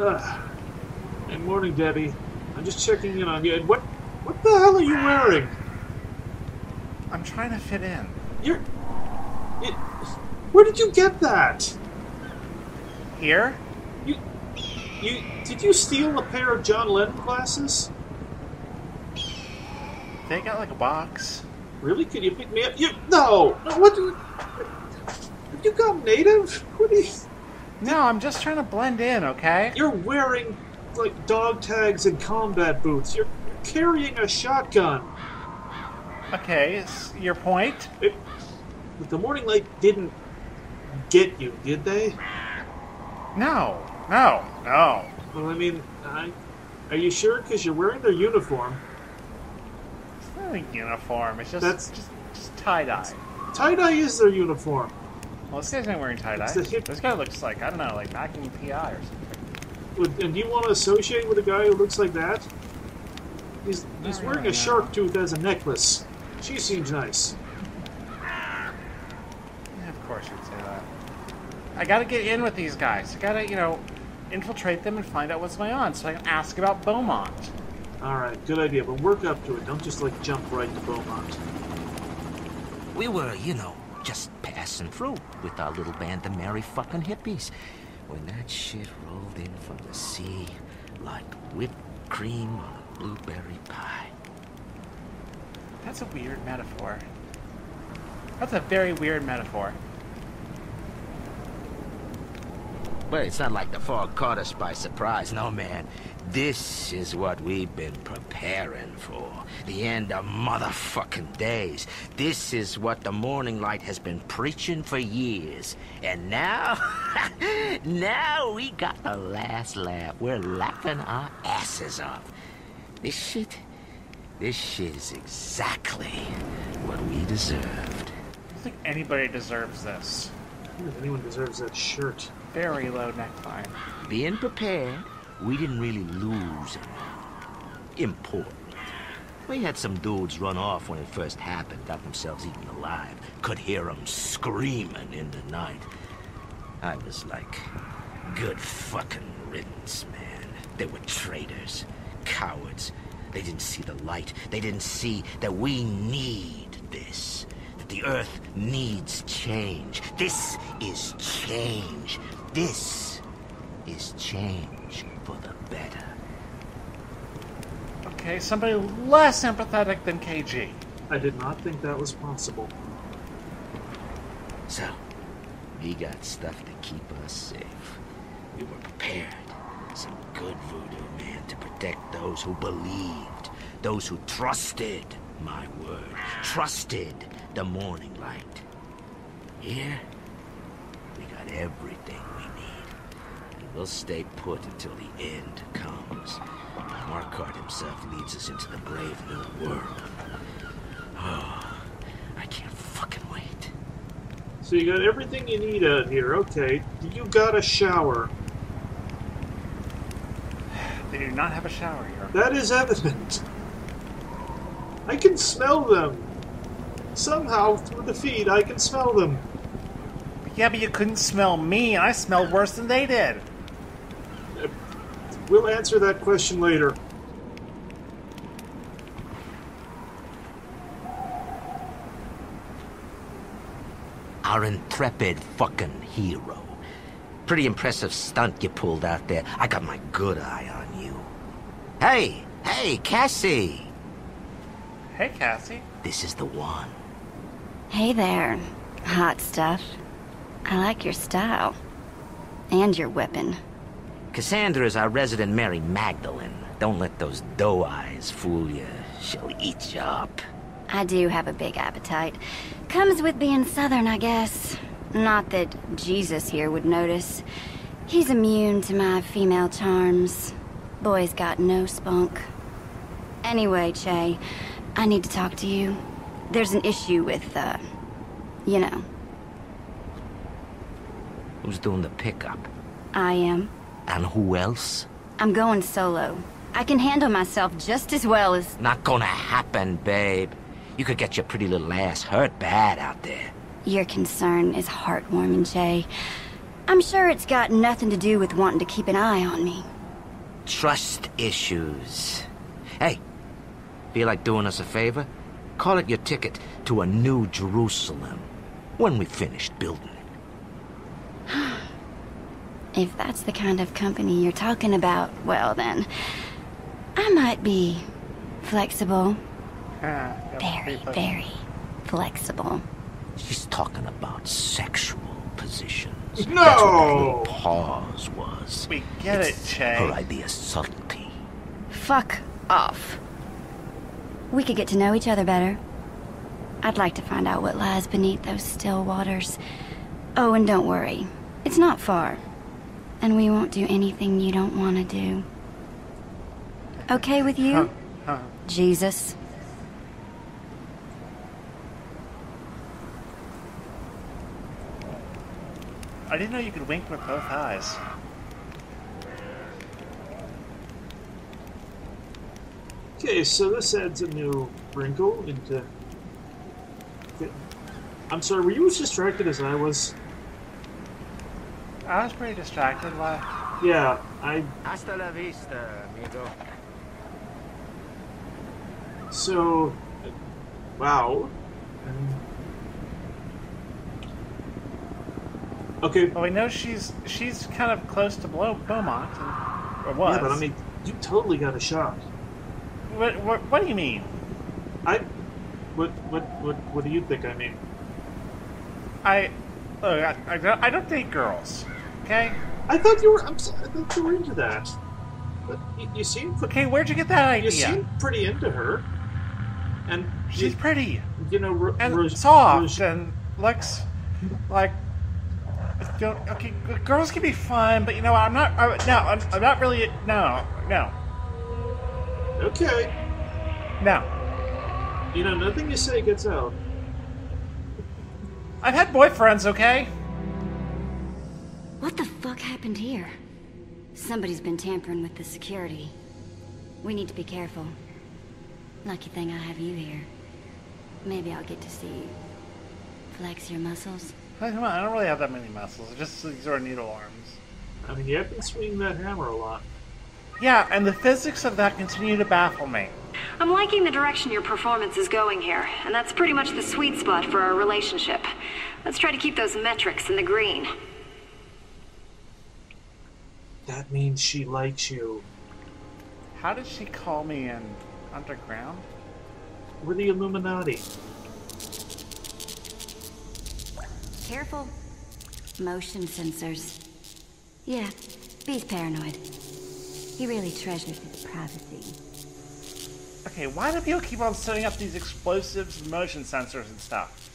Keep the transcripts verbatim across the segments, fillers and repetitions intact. Uh, good morning, Debbie. I'm just checking in on you. And what, what the hell are you wearing? I'm trying to fit in. You're... You, where did you get that? Here? You... You... Did you steal a pair of John Lennon glasses? They got, like, a box. Really? Could you pick me up? You, no! No, what do... Have you gone native? What are you... No, I'm just trying to blend in, okay? You're wearing, like, dog tags and combat boots. You're carrying a shotgun. Okay, is your point? It, the Morning Light didn't get you, did they? No, no, no. Well, I mean, I, are you sure? Because you're wearing their uniform. It's not a uniform. It's just, That's, just, just tie-dye. Tie-dye is their uniform. Well, this guy's not wearing tie-dye. This guy looks like, I don't know, like Mackinac P I or something. And do you want to associate with a guy who looks like that? He's, he's wearing really a shark tooth as a necklace. She seems nice. Yeah, of course you'd say that. I gotta get in with these guys. I gotta, you know, infiltrate them and find out what's going on so I can ask about Beaumont. Alright, good idea, but work up to it. Don't just, like, jump right to Beaumont. We were, you know, just passing through with our little band of merry fucking hippies. When that shit rolled in from the sea like whipped cream on a blueberry pie. That's a weird metaphor. That's a very weird metaphor. But it's not like the fog caught us by surprise, no man. This is what we've been preparing for. The end of motherfucking days. This is what the Morning Light has been preaching for years. And now, now we got the last laugh. We're laughing our asses off. This shit, this shit is exactly what we deserved. I don't think anybody deserves this. I don't think anyone deserves that shirt. Very low neckline. Being prepared, we didn't really lose important. We had some dudes run off when it first happened, got themselves eaten alive. Could hear them screaming in the night. I was like, good fucking riddance, man. They were traitors, cowards. They didn't see the light. They didn't see that we need this. That the earth needs change. This is change. This is change for the better. Okay, somebody less empathetic than K G. I did not think that was possible. So, we got stuff to keep us safe. We were prepared. Some good voodoo, man, to protect those who believed. Those who trusted my word. Trusted the Morning Light. Here, we got everything we need. And we'll stay put until the end comes. Mark Hart himself leads us into the brave new world. Oh, I can't fucking wait. So you got everything you need out here, okay. You got a shower. They do not have a shower here. That is evident. I can smell them. Somehow, through the feed, I can smell them. Yeah, but you couldn't smell me. I smelled worse than they did. We'll answer that question later. Our intrepid fucking hero. Pretty impressive stunt you pulled out there. I got my good eye on you. Hey! Hey, Cassie! Hey, Cassie. This is the one. Hey there, hot stuff. I like your style. And your weapon. Cassandra is our resident Mary Magdalene. Don't let those doe eyes fool you. She'll eat you up. I do have a big appetite. Comes with being Southern, I guess. Not that Jesus here would notice. He's immune to my female charms. Boy's got no spunk. Anyway, Che, I need to talk to you. There's an issue with, uh, you know. Who's doing the pickup? I am. And who else? I'm going solo. I can handle myself just as well as... Not gonna happen, babe. You could get your pretty little ass hurt bad out there. Your concern is heartwarming, Jay. I'm sure it's got nothing to do with wanting to keep an eye on me. Trust issues. Hey, feel like doing us a favor? Call it your ticket to a new Jerusalem when we finished building it. If that's the kind of company you're talking about, well then, I might be flexible. Very, very flexible. She's talking about sexual positions. No! That's what that little pause was. We get it's it, Che. Her idea of subtlety. Fuck off. We could get to know each other better. I'd like to find out what lies beneath those still waters. Oh, and don't worry. It's not far. And we won't do anything you don't want to do. Okay with you? Huh. Huh. Jesus. I didn't know you could wink with both eyes. Okay, so this adds a new wrinkle into... I'm sorry, were you as distracted as I was? I was pretty distracted, like... Yeah, I... Hasta la vista, amigo. So... Wow. Um... Okay. Well, we know she's she's kind of close to Beaumont, or was. Yeah, but I mean, you totally got a shot. What what what do you mean? I, what what what what do you think I mean? I, look, I, I don't I don't date girls. Okay. I thought you were. I'm sorry, I thought you were into that. But you, you seem. Okay, where'd you get that idea? You seem pretty into her. And she's you, pretty. You know, ro and ro soft ro and looks like. Okay, girls can be fun, but you know what? I'm not. I, no, I'm, I'm not really. No, no. Okay. No. You know, nothing you say gets out. I've had boyfriends, okay? What the fuck happened here? Somebody's been tampering with the security. We need to be careful. Lucky thing I have you here. Maybe I'll get to see you. Flex your muscles. Come on, I don't really have that many muscles. Just these are needle arms. I mean, you have been swinging that hammer a lot. Yeah, and the physics of that continue to baffle me. I'm liking the direction your performance is going here, and that's pretty much the sweet spot for our relationship. Let's try to keep those metrics in the green. That means she likes you. How did she call me in underground? We're the Illuminati. Careful. Motion sensors. Yeah, B's paranoid. He really treasures his privacy. Okay, why do people keep on setting up these explosives, motion sensors, and stuff?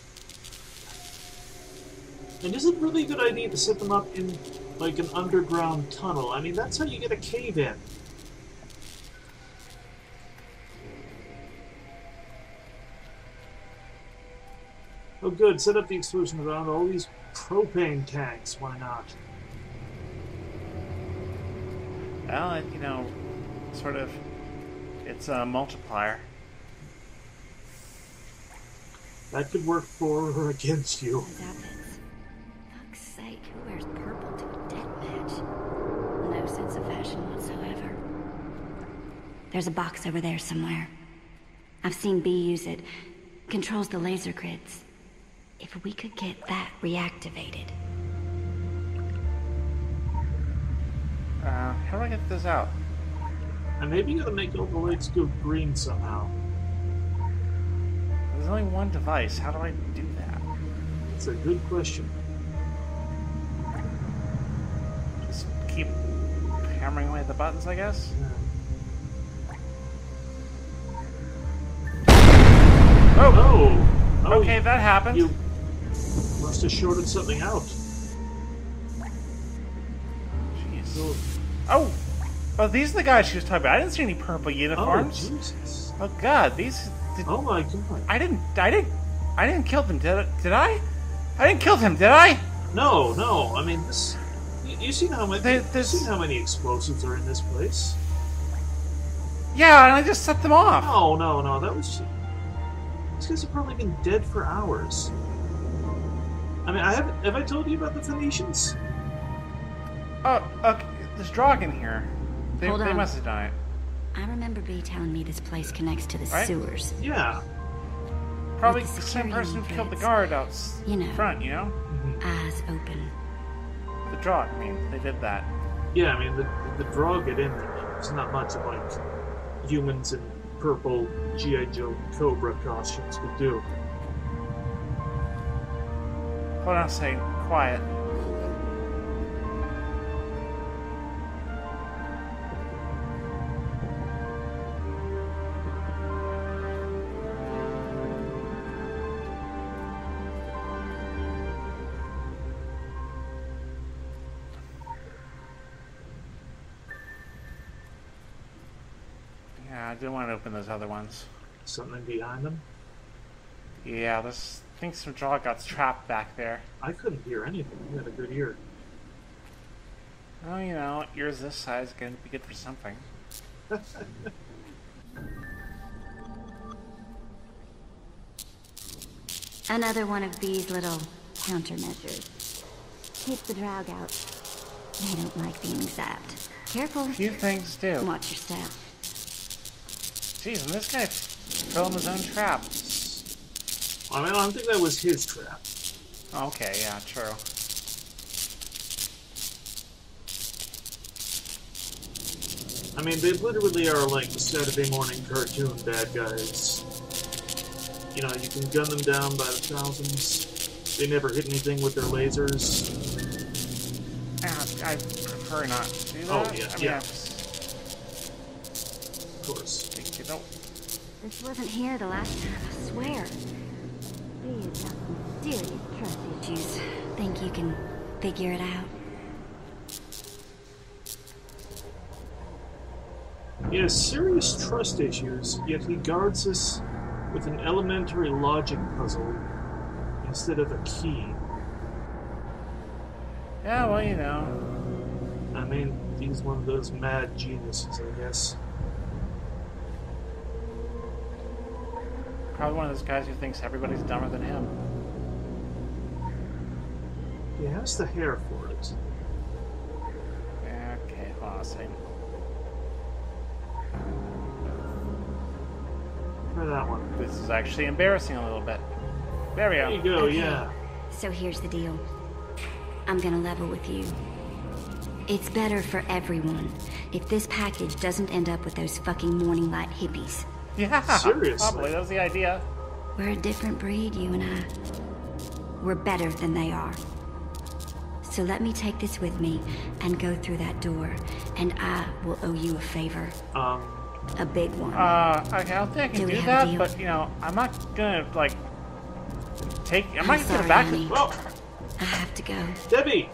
And is it really a good idea to set them up in, like, an underground tunnel? I mean, that's how you get a cave in. Oh good, set up the explosion around all these propane tanks, why not? Well, it, you know, sort of, it's a multiplier. That could work for or against you. Fuck's sake, who wears purple to a deathmatch? No sense of fashion whatsoever. There's a box over there somewhere. I've seen B use it. Controls the laser grids. If we could get that reactivated. Uh, how do I get this out? I maybe gotta make all the lights go green somehow. There's only one device. How do I do that? That's a good question. Just keep hammering away at the buttons, I guess? Yeah. Oh. Oh! Okay, that happened. You must have shorted something out. Jeez. Oh. Oh, oh these are the guys she was talking about. I didn't see any purple uniforms. Oh, Jesus. Oh God, these. Did, oh my God. I didn't. I didn't. I didn't kill them. Did I? Did I? I didn't kill them. Did I? No, no. I mean, this. You, you seen how many? They, you seen how many explosives are in this place? Yeah, and I just set them off. No, no, no. That was. These guys have probably been dead for hours. I mean, I haven't. Have I told you about the Phoenicians? Oh, okay. There's drug in here. They, Hold they on. must have done it. I remember B telling me this place connects to the right? sewers. Yeah. Probably the, the same person who killed the guard out you know, front, you know? Eyes open. The drug, I mean, they did that. Yeah, I mean, the, the drug get in there. It's not much of like humans in purple G I Joe Cobra costumes could do. Hold on a second. Quiet. I didn't want to open those other ones. Something behind them? Yeah, this, I think some jaw got trapped back there. I couldn't hear anything. You had a good ear. Oh, well, you know, ears this size going to be good for something. Another one of these little countermeasures. Keep the drog out. They don't like being zapped. Careful. Few things do. Watch your step. Jeez, and this guy fell in his own trap. I mean, I don't think that was his trap. Okay, yeah, true. I mean, they literally are like Saturday morning cartoon bad guys. You know, you can gun them down by the thousands. They never hit anything with their lasers. I, I prefer not to do that. Oh, yeah, I mean, yeah. Of course. Nope. This wasn't here the last time, I swear. We've got some serious trust issues. Think you can figure it out? He has serious trust issues, yet he guards us with an elementary logic puzzle instead of a key. Yeah, well, you know. I mean, he's one of those mad geniuses, I guess. Probably one of those guys who thinks everybody's dumber than him. He has the hair for it. Okay, hold on a second. For that one. This is actually embarrassing a little bit. There we go. There you go, okay. Yeah. So here's the deal. I'm gonna level with you. It's better for everyone if this package doesn't end up with those fucking Morning Light hippies. Yeah, seriously. Probably. That was the idea. We're a different breed, you and I. We're better than they are. So let me take this with me and go through that door, and I will owe you a favor. Um, a big one. Uh, okay, I'll think I can do, do that, but you know, I'm not gonna like take. I'm, I'm not gonna get back. Well, I have to go. Debbie,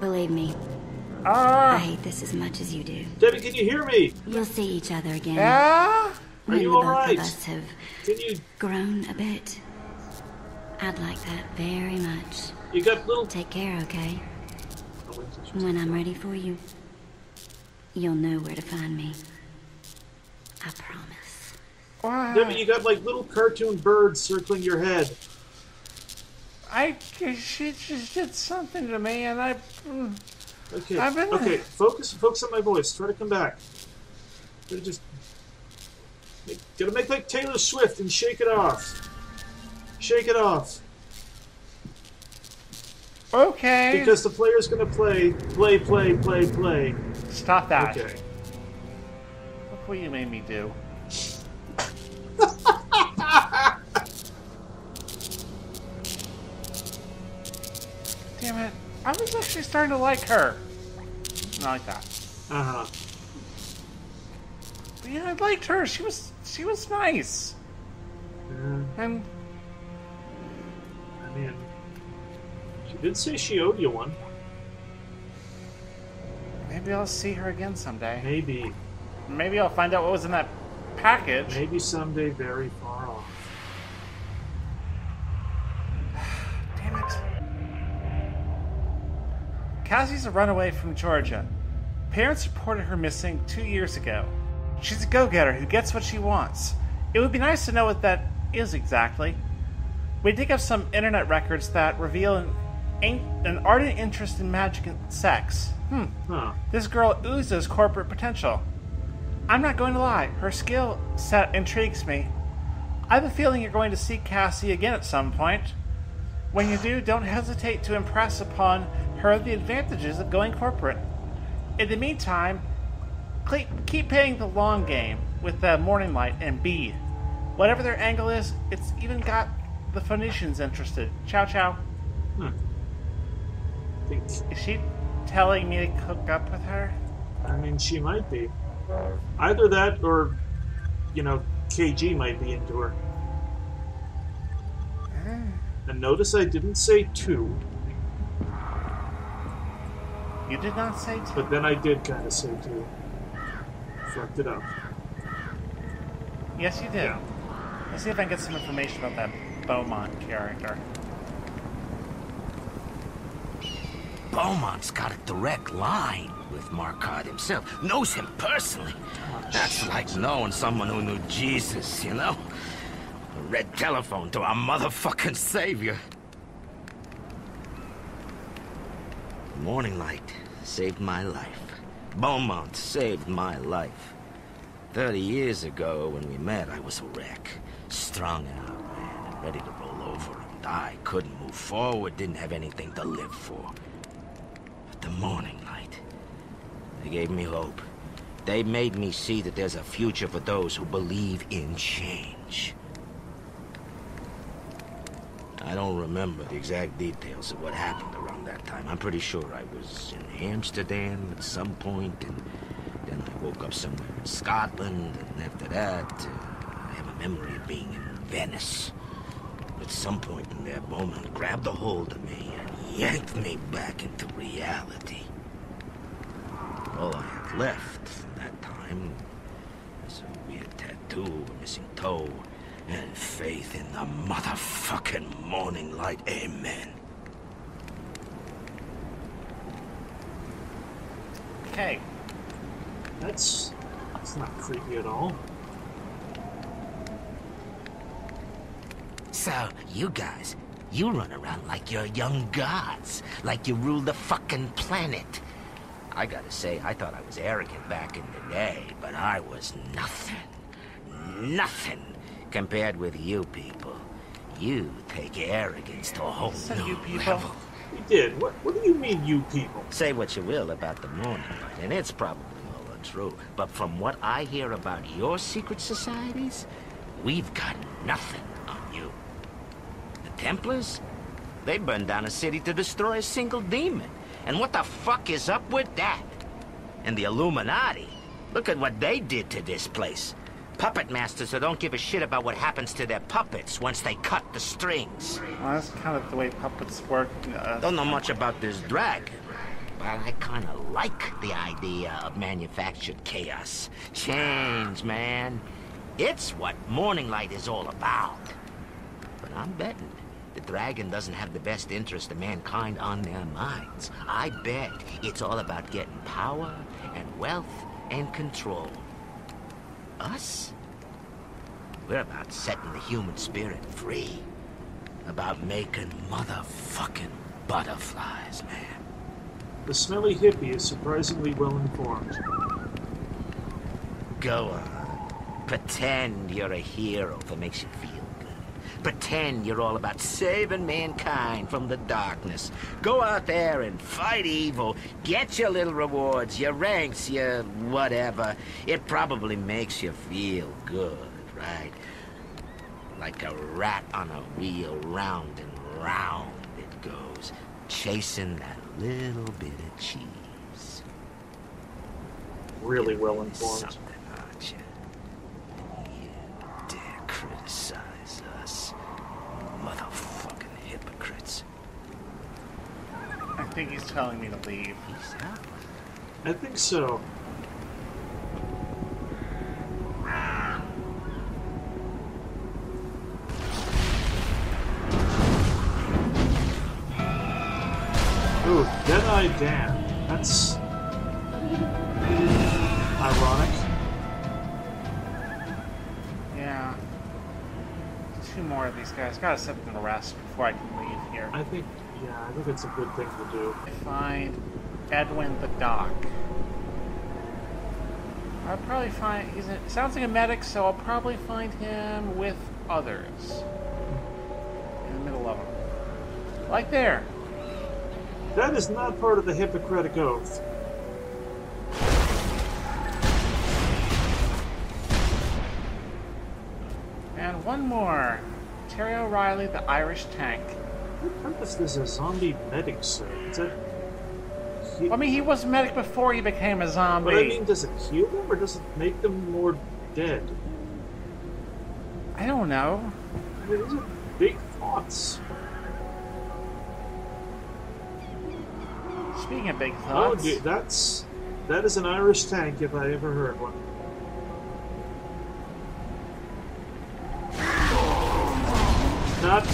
believe me. Uh, I hate this as much as you do. Debbie, can you hear me? You'll see each other again. Yeah. Are you all right? Both of us have Can you... grown a bit. I'd like that very much. You got little... Take care, okay? When I'm ready for you, you'll know where to find me. I promise. Wow. Debbie, you got like little cartoon birds circling your head. I... She just did something to me and I... Okay, I've been... okay. Focus, focus on my voice. Try to come back. Try to just... Gotta make like Taylor Swift and shake it off. Shake it off. Okay. Because the player's gonna play, play, play, play, play. Stop that. Okay. Look what you made me do. Damn it. I was actually starting to like her. Not like that. Uh-huh. Yeah, I liked her. She was she was nice. Yeah. And I mean, she did say she owed you one. Maybe I'll see her again someday. Maybe. Maybe I'll find out what was in that package. Maybe someday, very far off. Damn it! Cassie's a runaway from Georgia. Parents reported her missing two years ago. She's a go-getter who gets what she wants. It would be nice to know what that is exactly. We dig up some internet records that reveal an an ardent interest in magic and sex. Hmm. Huh. This girl oozes corporate potential. I'm not going to lie, her skill set intrigues me. I have a feeling you're going to see Cassie again at some point. When you do, don't hesitate to impress upon her the advantages of going corporate. In the meantime, keep playing the long game with the Morning Light and B. Whatever their angle is, it's even got the Phoenicians interested. Ciao, ciao. Hmm. Thanks. Is she telling me to hook up with her? I mean, she might be. Either that or, you know, K G might be into her. Uh. And notice I didn't say two. You did not say two. But then I did kind of say two. Fucked it up. Yes, you did. Yeah. Let's see if I can get some information about that Beaumont character. Beaumont's got a direct line with Mark Hart himself. Knows him personally. That's like knowing someone who knew Jesus, you know? A red telephone to our motherfucking savior. Morning Light saved my life. Beaumont saved my life. Thirty years ago, when we met, I was a wreck. Strung out, man, and ready to roll over and die. Couldn't move forward, didn't have anything to live for. But the Morning Light, they gave me hope. They made me see that there's a future for those who believe in change. I don't remember the exact details of what happened around that time. I'm pretty sure I was in Amsterdam at some point, and then I woke up somewhere in Scotland, and after that, uh, I have a memory of being in Venice. At some point in that moment, grabbed a hold of me and yanked me back into reality. All I have left from that time is a weird tattoo, a missing toe, and faith in the motherfucking Morning Light. Amen. Okay. That's... that's not creepy at all. So, you guys, you run around like you're young gods. Like you rule the fucking planet. I gotta say, I thought I was arrogant back in the day, but I was nothing. Nothing. Compared with you people. You take arrogance to a whole new level. You did. What, what do you mean, you people? Say what you will about the Morning Light, and it's probably all untrue. But from what I hear about your secret societies, we've got nothing on you. The Templars? They burned down a city to destroy a single demon. And what the fuck is up with that? And the Illuminati? Look at what they did to this place. Puppet masters who don't give a shit about what happens to their puppets once they cut the strings. Well, that's kind of the way puppets work. Uh, don't know much about this dragon, but I kind of like the idea of manufactured chaos. Change, man. It's what Morning Light is all about. But I'm betting the dragon doesn't have the best interest of mankind on their minds. I bet it's all about getting power and wealth and control. Us? We're about setting the human spirit free. About making motherfucking butterflies, man. The smelly hippie is surprisingly well informed. Go on. Pretend you're a hero that makes you feel good. Pretend you're all about saving mankind from the darkness. Go out there and fight evil. Get your little rewards, your ranks, your whatever. It probably makes you feel good, right? Like a rat on a wheel, round and round it goes, chasing that little bit of cheese. Really well informed. Something, aren't you? And you dare criticize us, motherfucking hypocrites. I think he's telling me to leave. He's out. I think so. Ooh, Dead-Eye Dan. That's ironic. Yeah. Two more of these guys. Gotta set them to rest before I can leave here. I think Yeah, I think it's a good thing to do. I find Edwin the Doc. I'll probably find... He's a, sounds like a medic, so I'll probably find him with others. In the middle of them. Like there. That is not part of the Hippocratic Oath. And one more. Terry O'Reilly, the Irish tank. What purpose does a zombie medic serve? Is it... Well, I mean, he was a medic before he became a zombie. But I mean, does it heal them, or does it make them more dead? I don't know. I mean, these are big thoughts. Speaking of big thoughts... Oh, dude, that's... That is an Irish tank, if I ever heard one. Not...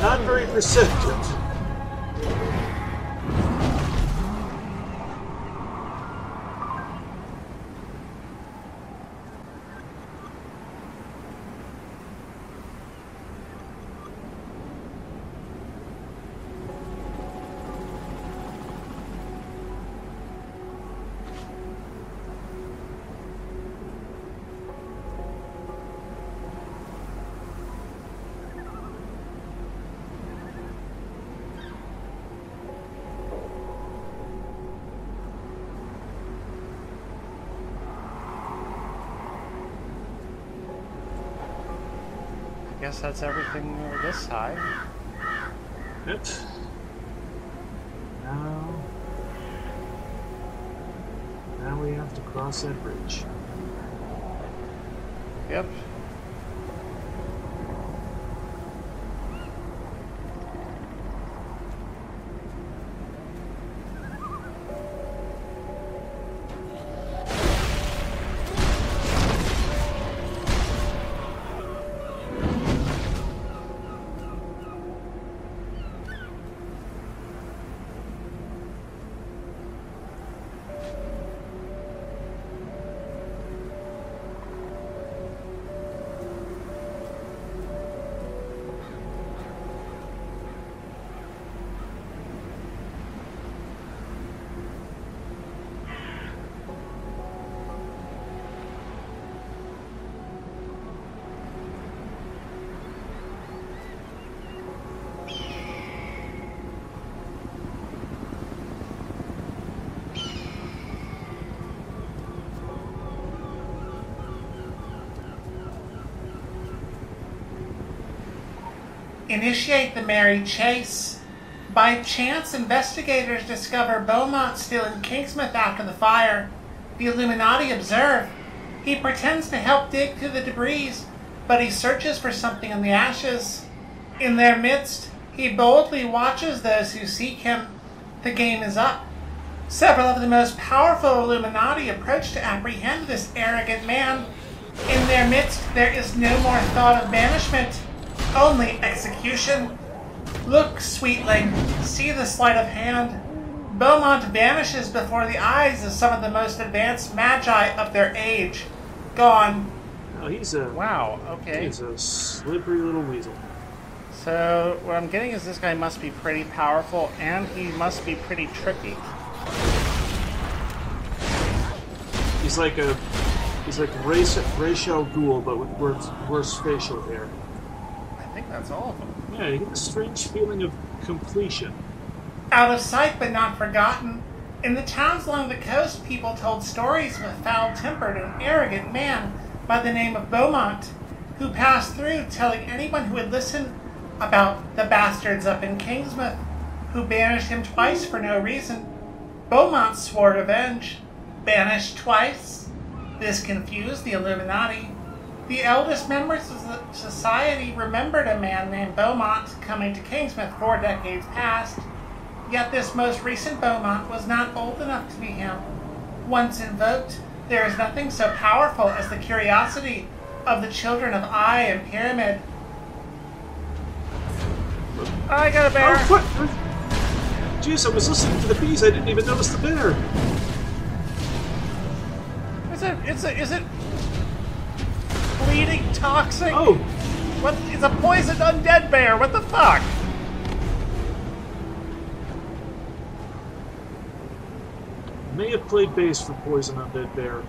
Not very perceptive. I guess that's everything over this side. Yep. Now... Now we have to cross that bridge. Yep. Initiate the merry chase. By chance, investigators discover Beaumont still in Kingsmouth after the fire. The Illuminati observe. He pretends to help dig through the debris, but he searches for something in the ashes. In their midst, he boldly watches those who seek him. The game is up. Several of the most powerful Illuminati approach to apprehend this arrogant man. In their midst, there is no more thought of banishment. Only execution. Look, sweetling, see the sleight of hand. Beaumont vanishes before the eyes of some of the most advanced magi of their age. Gone. Oh, he's a... Wow, okay. He's a slippery little weasel. So, what I'm getting is this guy must be pretty powerful, and he must be pretty tricky. He's like a... He's like Ra's, Ra's al Ghul, but with worse, worse facial hair. I think that's all of them. Yeah, you get a strange feeling of completion. Out of sight but not forgotten. In the towns along the coast, people told stories of a foul-tempered and arrogant man by the name of Beaumont, who passed through telling anyone who would listen about the bastards up in Kingsmouth, who banished him twice for no reason. Beaumont swore revenge. Banished twice. This confused the Illuminati. The eldest members of the society remembered a man named Beaumont coming to Kingsmouth four decades past, yet this most recent Beaumont was not old enough to be him. Once invoked, there is nothing so powerful as the curiosity of the children of Eye and Pyramid. I got a bear! Oh, what? Jeez, I was listening to the bees, I didn't even notice the bear! Is it... Is it... Is it... bleeding toxic? Oh! What? It's a poisoned undead bear, what the fuck? may have played bass for Poison Undead Bear.